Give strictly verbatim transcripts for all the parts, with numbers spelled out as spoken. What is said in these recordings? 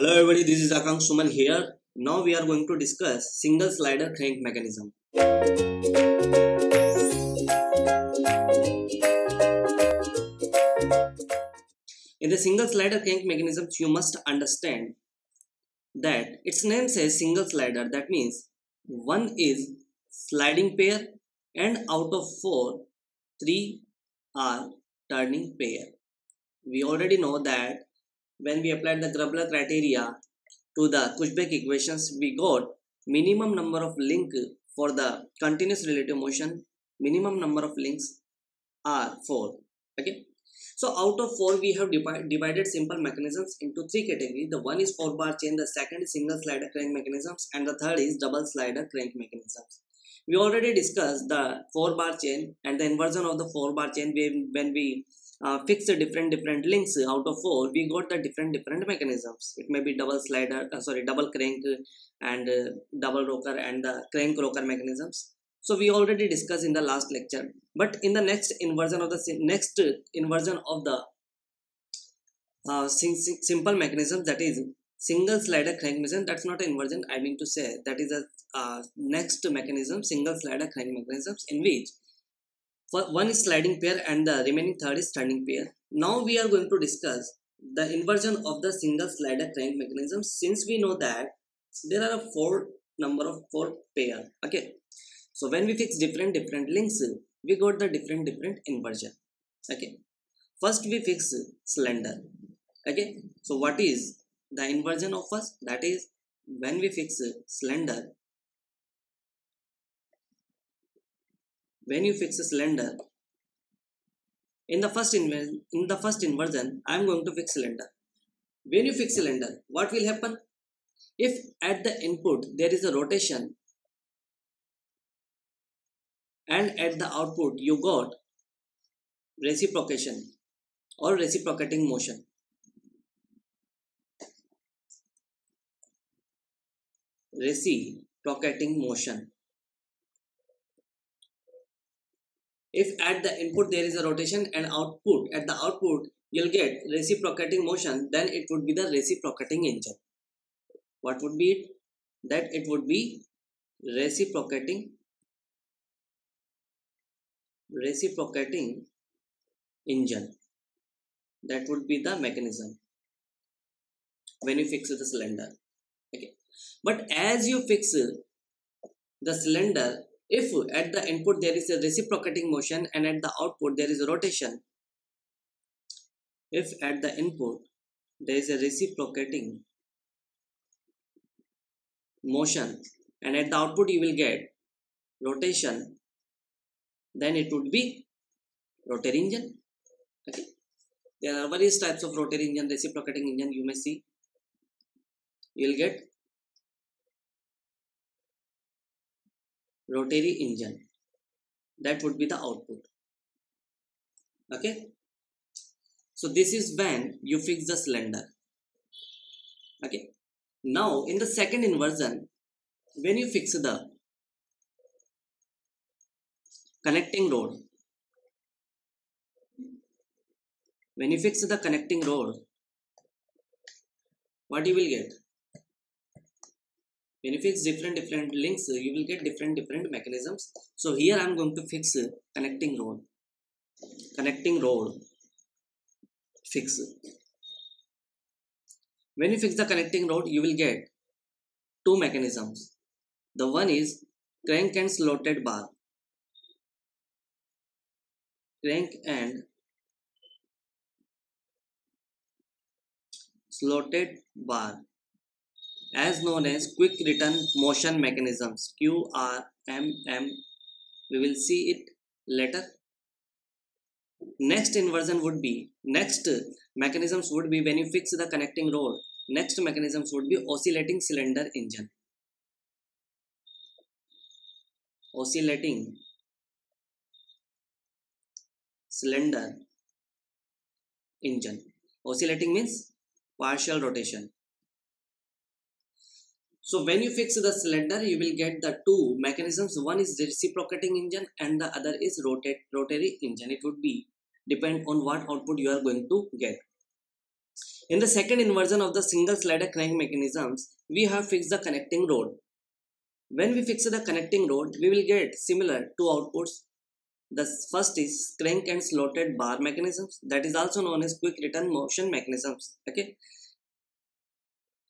Hello everybody, this is Akank Suman here. Now we are going to discuss single slider crank mechanism. In the single slider crank mechanisms, you must understand that its name says single slider. That means one is sliding pair and out of four, three are turning pair. We already know that when we applied the Grubler criteria to the Kutzbach equations, we got minimum number of links for the continuous relative motion. Minimum number of links are four. Okay. So out of four, we have divided simple mechanisms into three categories. The one is four-bar chain, the second is single slider crank mechanisms, and the third is double slider crank mechanisms. We already discussed the four-bar chain and the inversion of the four-bar chain when we Uh, fix the different different links out of four. We got the different different mechanisms. It may be double slider, uh, sorry, double crank and uh, double rocker and the crank rocker mechanisms. So we already discussed in the last lecture. But in the next inversion of the next inversion of the uh, simple mechanism, that is single slider crank mechanism. That's not an inversion. I mean to say that is a uh, next mechanism, single slider crank mechanisms, in which one is sliding pair and the remaining third is turning pair. Now we are going to discuss the inversion of the single slider crank mechanism, since we know that there are a four number of four pair. Okay. So when we fix different different links, we got the different different inversion. Okay. First we fix cylinder. Okay. So what is the inversion of first? That is, when we fix cylinder, when you fix a cylinder, in the first inversion, in the first inversion, I am going to fix cylinder. When you fix cylinder, what will happen? If at the input there is a rotation, and at the output you got reciprocation or reciprocating motion. Reciprocating motion. If at the input there is a rotation and output, at the output you'll get reciprocating motion, then it would be the reciprocating engine. What would be it? That it would be reciprocating reciprocating engine. That would be the mechanism when you fix the cylinder. Okay. But as you fix the cylinder, if at the input there is a reciprocating motion and at the output there is a rotation, if at the input there is a reciprocating motion and at the output you will get rotation, then it would be rotary engine. Okay. There are various types of rotary engine, reciprocating engine you may see. You will get rotary engine. That would be the output. Okay. So this is when you fix the cylinder. Okay. Now in the second inversion, when you fix the connecting rod, when you fix the connecting rod, what you will get? When you fix different different links, you will get different different mechanisms. So here I am going to fix connecting rod. Connecting rod. Fix. When you fix the connecting rod, you will get two mechanisms. The one is crank and slotted bar. Crank and slotted bar, as known as quick return motion mechanisms, Q R M M. We will see it later. Next inversion would be, next mechanisms would be when you fix the connecting rod, next mechanisms would be oscillating cylinder engine. Oscillating cylinder engine. Oscillating means partial rotation. So when you fix the cylinder, you will get the two mechanisms. One is reciprocating engine and the other is rotate, rotary engine. It would be depend on what output you are going to get. In the second inversion of the single slider crank mechanisms, we have fixed the connecting rod. When we fix the connecting rod, we will get similar two outputs. The first is crank and slotted bar mechanisms, that is also known as quick return motion mechanisms. Okay.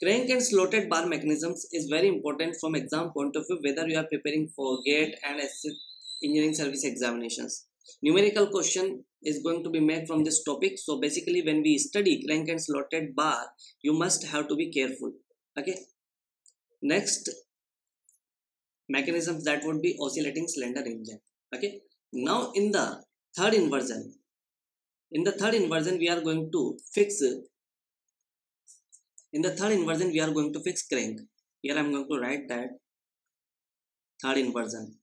Crank and slotted bar mechanisms is very important from exam point of view, whether you are preparing for GATE and engineering service examinations. Numerical question is going to be made from this topic. So basically, when we study crank and slotted bar, you must have to be careful. Okay. Next mechanisms, that would be oscillating cylinder engine. Okay. Now in the third inversion, in the third inversion we are going to fix, in the third inversion we are going to fix crank. Here I am going to write that third inversion.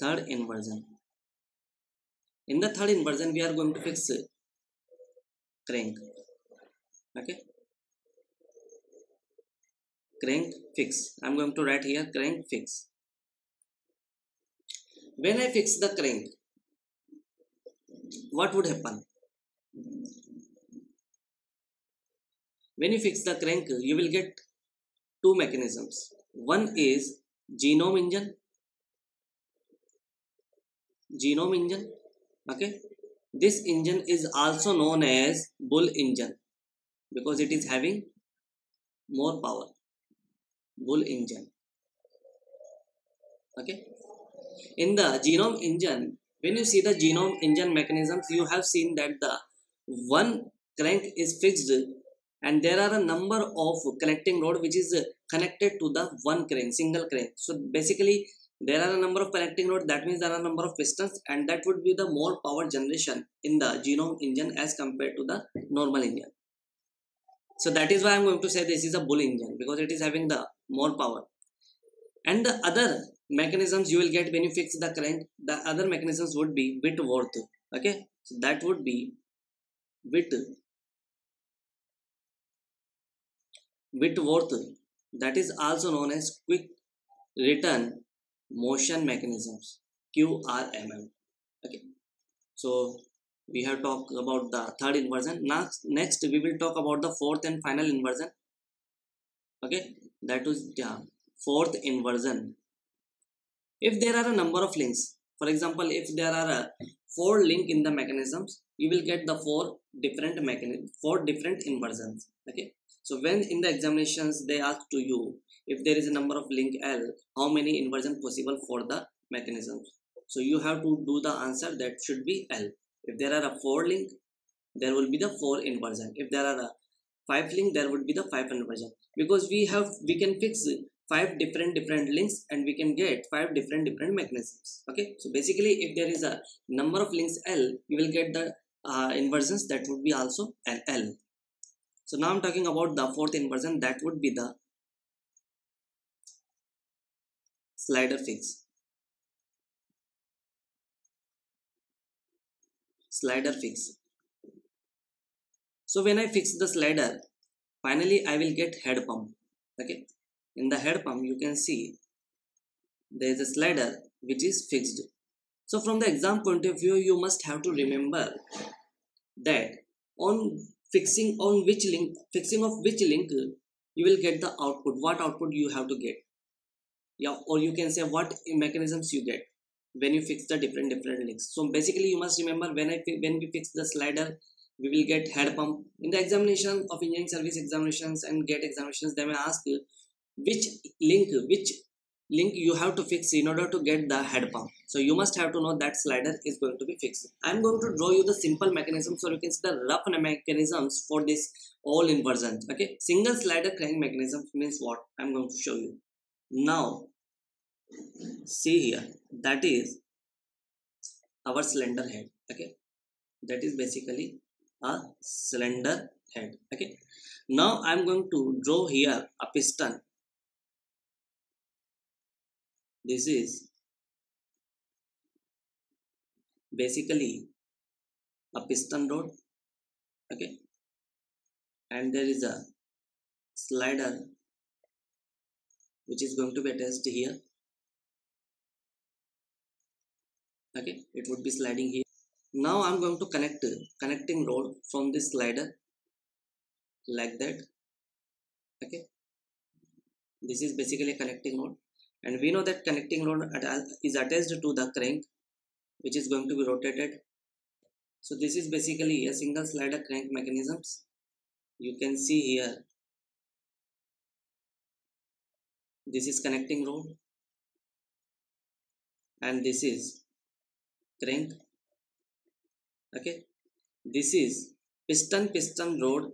Third inversion. In the third inversion we are going to fix crank. Okay. Crank fix. I am going to write here crank fix. When I fix the crank, what would happen? When you fix the crank, you will get two mechanisms. One is genome engine. Genome engine. Okay. This engine is also known as bull engine because it is having more power. Bull engine. Okay. In the genome engine, when you see the genome engine mechanisms, you have seen that the one crank is fixed and there are a number of connecting rod which is connected to the one crank, single crank. So basically there are a number of connecting rod, that means there are a number of pistons, and that would be the more power generation in the genome engine as compared to the normal engine. So that is why I am going to say this is a bull engine, because it is having the more power. And the other mechanisms you will get when you fix the crank, the other mechanisms would be Whitworth. Okay. So that would be Whit. Whitworth. That is also known as quick return motion mechanisms. Q R M M. Okay. So we have talked about the third inversion. Next, next we will talk about the fourth and final inversion. Okay, that was yeah, fourth inversion. If there are a number of links, for example, if there are a four link in the mechanisms, you will get the four different mechanisms, four different inversions. Okay, so when in the examinations they ask to you if there is a number of link L, how many inversions possible for the mechanisms? So you have to do the answer that should be L. If there are a four link, there will be the four inversion. If there are a five link, there would be the five inversion. Because we have, we can fix five different different links and we can get five different different mechanisms. Okay. So basically, if there is a number of links L, you will get the uh, inversions that would be also an L. So now I'm talking about the fourth inversion, that would be the slider fix. Slider fix. So when I fix the slider, finally I will get head pump. Okay. In the head pump, you can see there is a slider which is fixed. So from the exam point of view, you must have to remember that on fixing on which link, fixing of which link, you will get the output. What output you have to get? Yeah, or you can say what mechanisms you get when you fix the different different links. So basically you must remember, when I when we fix the slider, we will get head pump. In the examination of engineering service examinations and GATE examinations, they may ask you which link, which link you have to fix in order to get the head pump. So you must have to know that slider is going to be fixed. I am going to draw you the simple mechanism so you can see the rough mechanisms for this all inversions. Okay, single slider crank mechanism means what? I am going to show you now. See here, that is our cylinder head. Okay, that is basically a cylinder head. Okay, now I am going to draw here a piston. This is basically a piston rod. Okay, and there is a slider which is going to be attached here. Okay, it would be sliding here. Now I'm going to connect connecting rod from this slider like that. Okay, this is basically a connecting rod, and we know that connecting rod is attached to the crank, which is going to be rotated. So this is basically a single slider crank mechanisms. You can see here, this is connecting rod and this is crank. Okay, this is piston piston rod,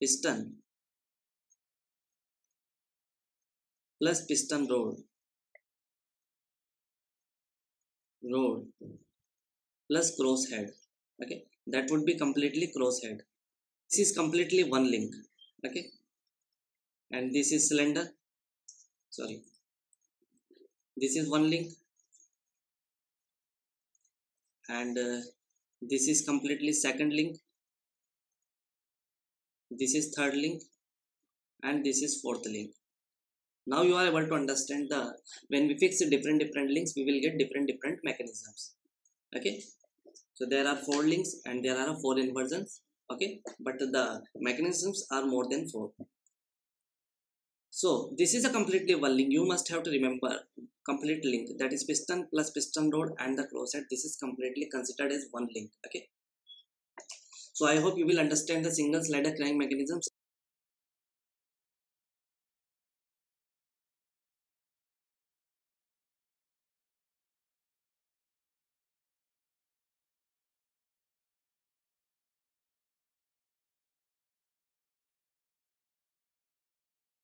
piston plus piston rod, rod plus cross head. Okay, that would be completely cross head. This is completely one link. Okay, and this is cylinder. Sorry, this is one link. And uh, this is completely second link, this is third link, and this is fourth link. Now you are able to understand the, when we fix the different different links, we will get different different mechanisms. Okay, so there are four links and there are four inversions. Okay, but the mechanisms are more than four. So this is a completely one link. You must have to remember complete link, that is piston plus piston rod and the crosshead. This is completely considered as one link. Okay, so I hope you will understand the single slider crank mechanisms